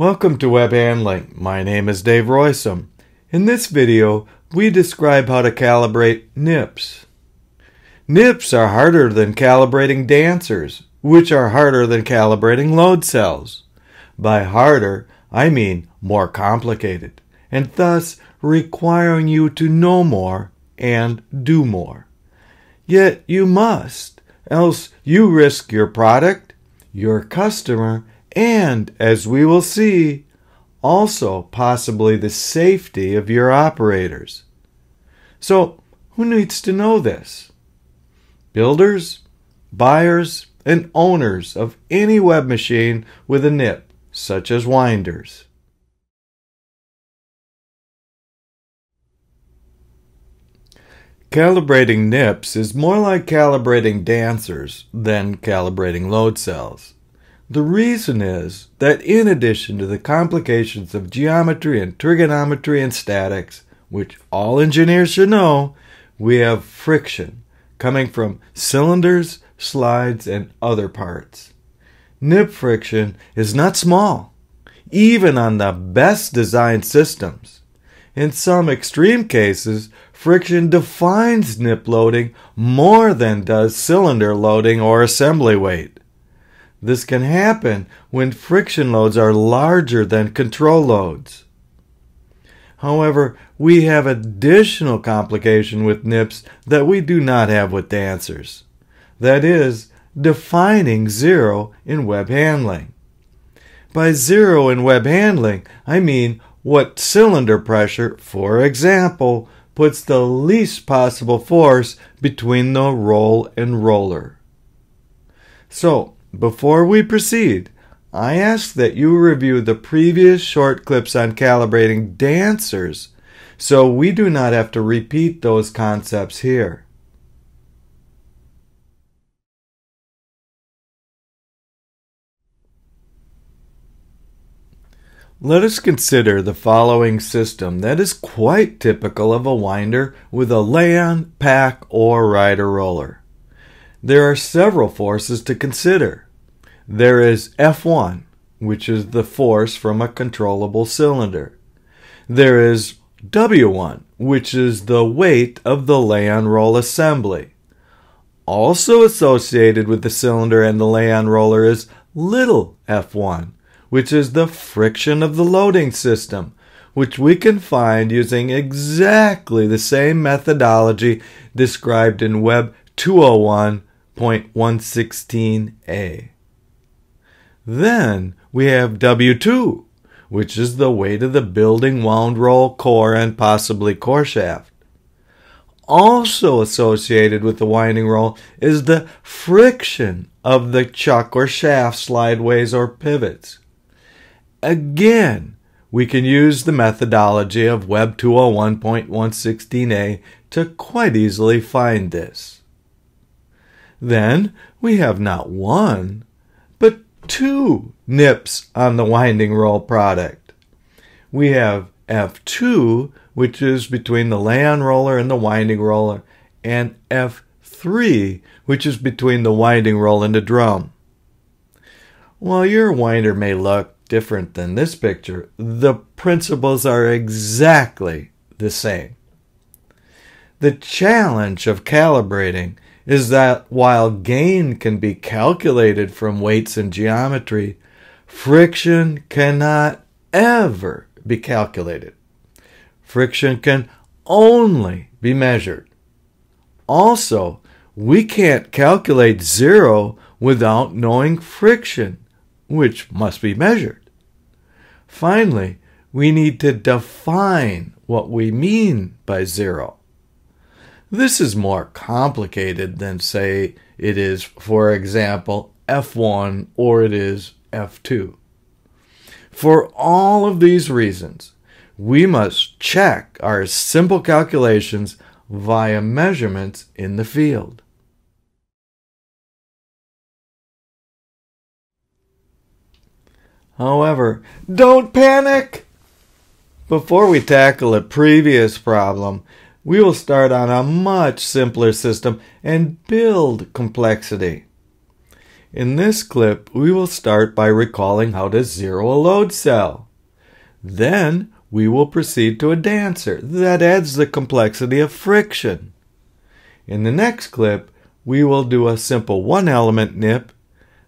Welcome to Web Handling. My name is Dave Roisum. In this video, we describe how to calibrate NIPS. NIPS are harder than calibrating dancers, which are harder than calibrating load cells. By harder, I mean more complicated, and thus requiring you to know more and do more. Yet you must, else you risk your product, your customer, and, as we will see, also possibly the safety of your operators. So, who needs to know this? Builders, buyers, and owners of any web machine with a NIP, such as winders. Calibrating NIPS is more like calibrating dancers than calibrating load cells. The reason is that in addition to the complications of geometry and trigonometry and statics, which all engineers should know, we have friction coming from cylinders, slides, and other parts. NIP friction is not small, even on the best designed systems. In some extreme cases, friction defines NIP loading more than does cylinder loading or assembly weight. This can happen when friction loads are larger than control loads. However, we have additional complication with NIPS that we do not have with dancers. That is, defining zero in web handling. By zero in web handling, I mean what cylinder pressure, for example, puts the least possible force between the roll and roller. So, before we proceed, I ask that you review the previous short clips on calibrating dancers so we do not have to repeat those concepts here. Let us consider the following system that is quite typical of a winder with a lay-on, pack, or rider roller. There are several forces to consider. There is F1, which is the force from a controllable cylinder. There is W1, which is the weight of the lay-on-roll assembly. Also associated with the cylinder and the lay-on-roller is little f1, which is the friction of the loading system, which we can find using exactly the same methodology described in Web 201.116a. Then we have W2, which is the weight of the building wound roll, core, and possibly core shaft. Also associated with the winding roll is the friction of the chuck or shaft, slideways, or pivots. Again, we can use the methodology of Web 201.116a to quite easily find this. Then we have not one, but two NIPS on the winding roll product. We have F2, which is between the lay-on roller and the winding roller, and F3, which is between the winding roll and the drum. While your winder may look different than this picture, the principles are exactly the same. The challenge of calibrating is that while gain can be calculated from weights and geometry, friction cannot ever be calculated. Friction can only be measured. Also, we can't calculate zero without knowing friction, which must be measured. Finally, we need to define what we mean by zero. This is more complicated than, say, it is, for example, F1 or it is F2. For all of these reasons, we must check our simple calculations via measurements in the field. However, don't panic! Before we tackle a previous problem, we will start on a much simpler system and build complexity. In this clip, we will start by recalling how to zero a load cell. Then, we will proceed to a dancer that adds the complexity of friction. In the next clip, we will do a simple one-element nip,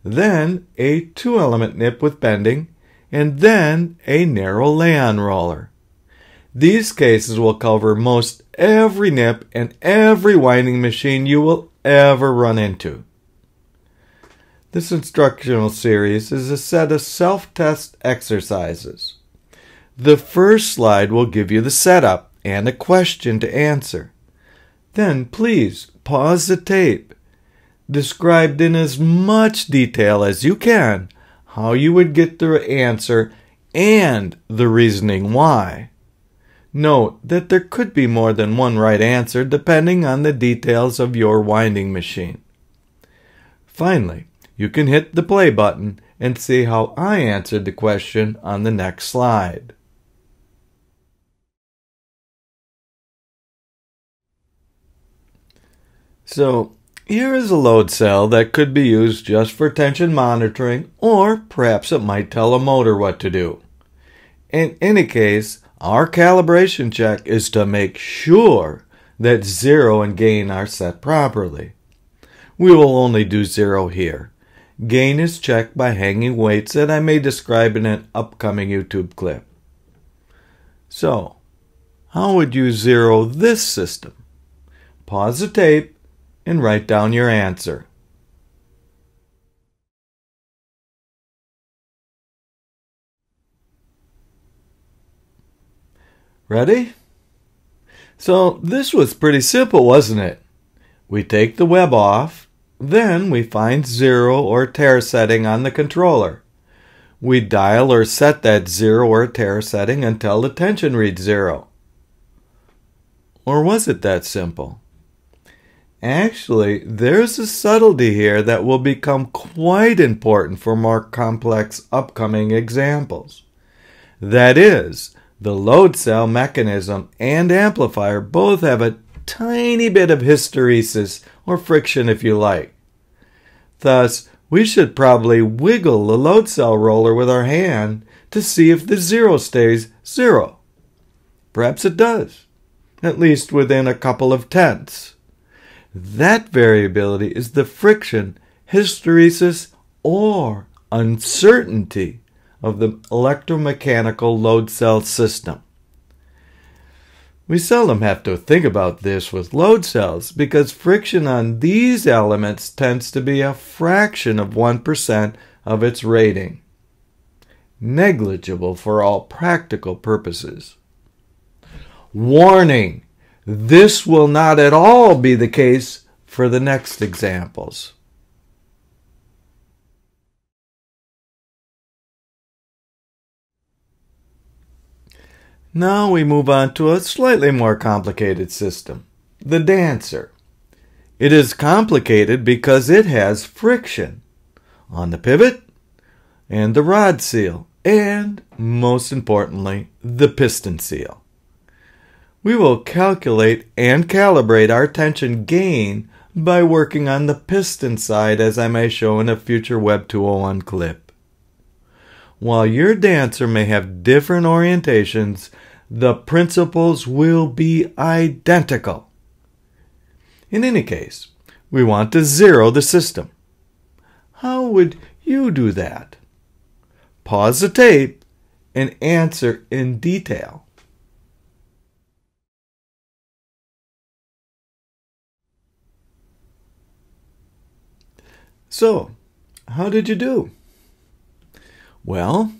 then a two-element nip with bending, and then a narrow lay-on roller. These cases will cover most every nip and every winding machine you will ever run into. This instructional series is a set of self-test exercises. The first slide will give you the setup and a question to answer. Then please pause the tape. Describe in as much detail as you can how you would get the answer and the reasoning why. Note that there could be more than one right answer depending on the details of your winding machine. Finally, you can hit the play button and see how I answered the question on the next slide. So, here is a load cell that could be used just for tension monitoring, or perhaps it might tell a motor what to do. In any case, our calibration check is to make sure that zero and gain are set properly. We will only do zero here. Gain is checked by hanging weights that I may describe in an upcoming YouTube clip. So, how would you zero this system? Pause the tape and write down your answer. Ready? So, this was pretty simple, wasn't it? We take the web off, then we find zero or tear setting on the controller. We dial or set that zero or tear setting until the tension reads zero. Or was it that simple? Actually, there's a subtlety here that will become quite important for more complex upcoming examples. That is, the load cell mechanism and amplifier both have a tiny bit of hysteresis, or friction if you like. Thus, we should probably wiggle the load cell roller with our hand to see if the zero stays zero. Perhaps it does, at least within a couple of tenths. That variability is the friction, hysteresis, or uncertainty of the electromechanical load cell system. We seldom have to think about this with load cells because friction on these elements tends to be a fraction of 1% of its rating. Negligible for all practical purposes. Warning! This will not at all be the case for the next examples. Now we move on to a slightly more complicated system, the dancer. It is complicated because it has friction on the pivot and the rod seal, and most importantly, the piston seal. We will calculate and calibrate our tension gain by working on the piston side, as I may show in a future Web 201 clip. While your dancer may have different orientations, the principles will be identical. In any case, we want to zero the system. How would you do that? Pause the tape and answer in detail. So, how did you do? Well,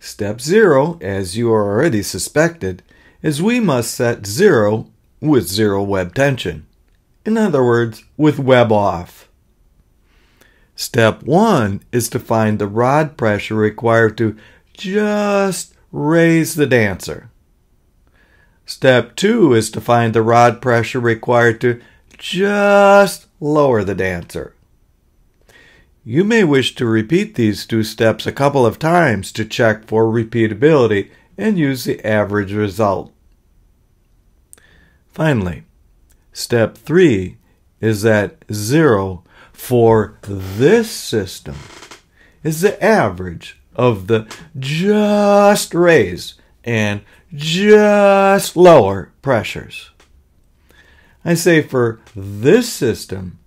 step zero, as you are already suspected, is we must set zero with zero web tension. In other words, with web off. Step one is to find the rod pressure required to just raise the dancer. Step two is to find the rod pressure required to just lower the dancer. You may wish to repeat these two steps a couple of times to check for repeatability and use the average result. Finally, step 3 is that 0 for this system is the average of the just raised and just lower pressures. I say for this system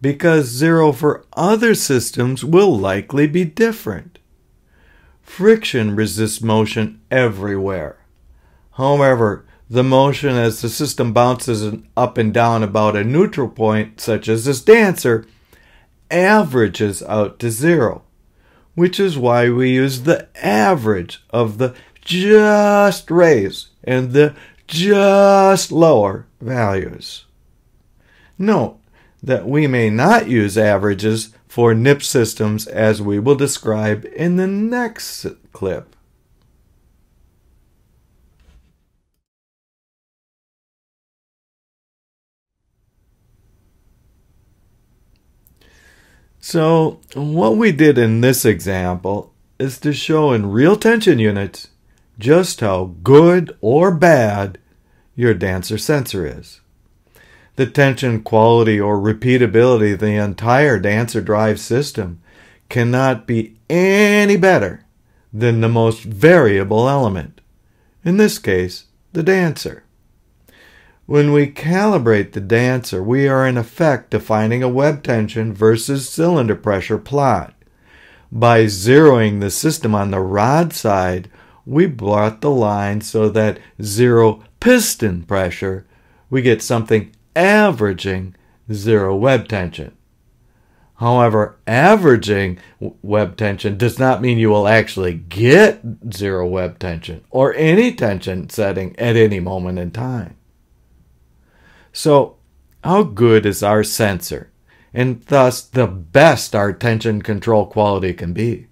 because 0 for other systems will likely be different. Friction resists motion everywhere. However, the motion as the system bounces up and down about a neutral point, such as this dancer, averages out to 0, which is why we use the average of the just raised and the just lower values. Note that we may not use averages for NIPS systems, as we will describe in the next clip. So what we did in this example is to show in real tension units just how good or bad your dancer sensor is. The tension quality or repeatability of the entire dancer drive system cannot be any better than the most variable element, in this case, the dancer. When we calibrate the dancer, we are in effect defining a web tension versus cylinder pressure plot. By zeroing the system on the rod side, we brought the line so that 0 piston pressure, we get something averaging 0 web tension. However, averaging web tension does not mean you will actually get 0 web tension or any tension setting at any moment in time. So, how good is our sensor, and thus the best our tension control quality can be?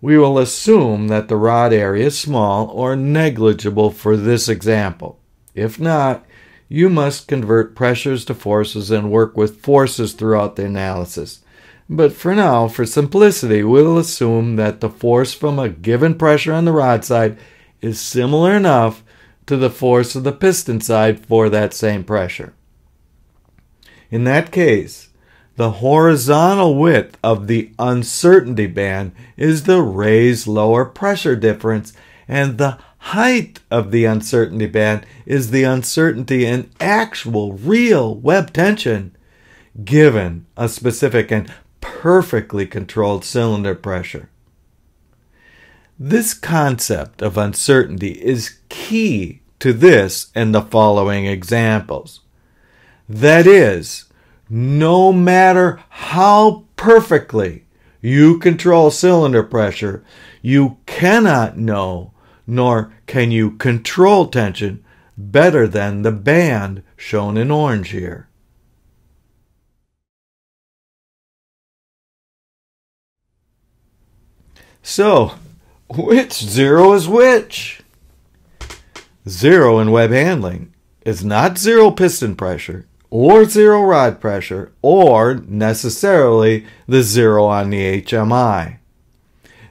We will assume that the rod area is small or negligible for this example. If not, you must convert pressures to forces and work with forces throughout the analysis. But for now, for simplicity, we'll assume that the force from a given pressure on the rod side is similar enough to the force of the piston side for that same pressure. In that case, the horizontal width of the uncertainty band is the raised lower pressure difference, and the height of the uncertainty band is the uncertainty in actual real web tension given a specific and perfectly controlled cylinder pressure. This concept of uncertainty is key to this and the following examples. That is, no matter how perfectly you control cylinder pressure, you cannot know nor can you control tension better than the band shown in orange here. So, which 0 is which? 0 in web handling is not 0 piston pressure or 0 rod pressure or necessarily the 0 on the HMI.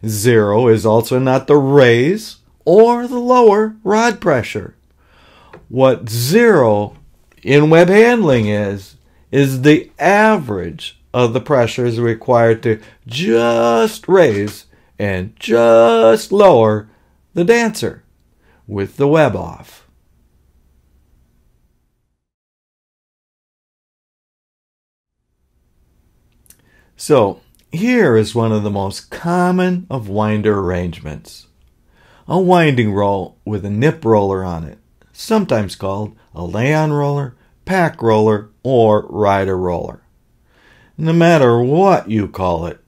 0 is also not the raise or the lower rod pressure. What 0 in web handling is the average of the pressures required to just raise and just lower the dancer with the web off. So here is one of the most common of winder arrangements. A winding roll with a nip roller on it, sometimes called a lay-on roller, pack roller, or rider roller. No matter what you call it,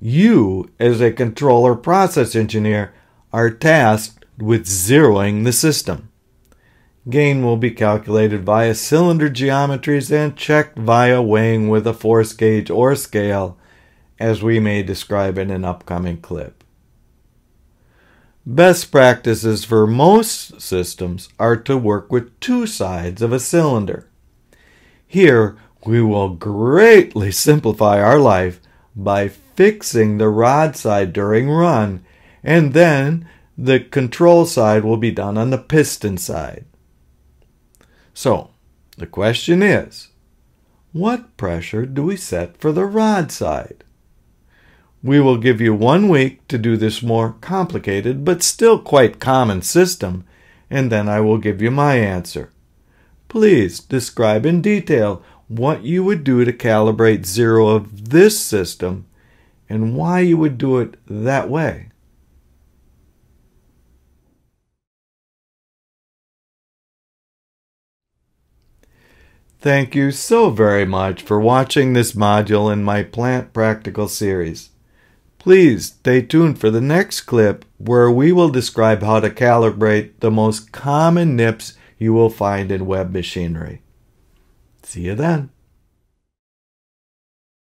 you, as a controller process engineer, are tasked with zeroing the system. Gain will be calculated via cylinder geometries and checked via weighing with a force gauge or scale, as we may describe in an upcoming clip. Best practices for most systems are to work with two sides of a cylinder. Here, we will greatly simplify our life by fixing the rod side during run, and then the control side will be done on the piston side. So, the question is, What pressure do we set for the rod side? We will give you 1 week to do this more complicated but still quite common system, and then I will give you my answer. Please describe in detail what you would do to calibrate zero of this system and why you would do it that way. Thank you so very much for watching this module in my Plant Practical series. Please stay tuned for the next clip where we will describe how to calibrate the most common NIPS you will find in web machinery. See you then.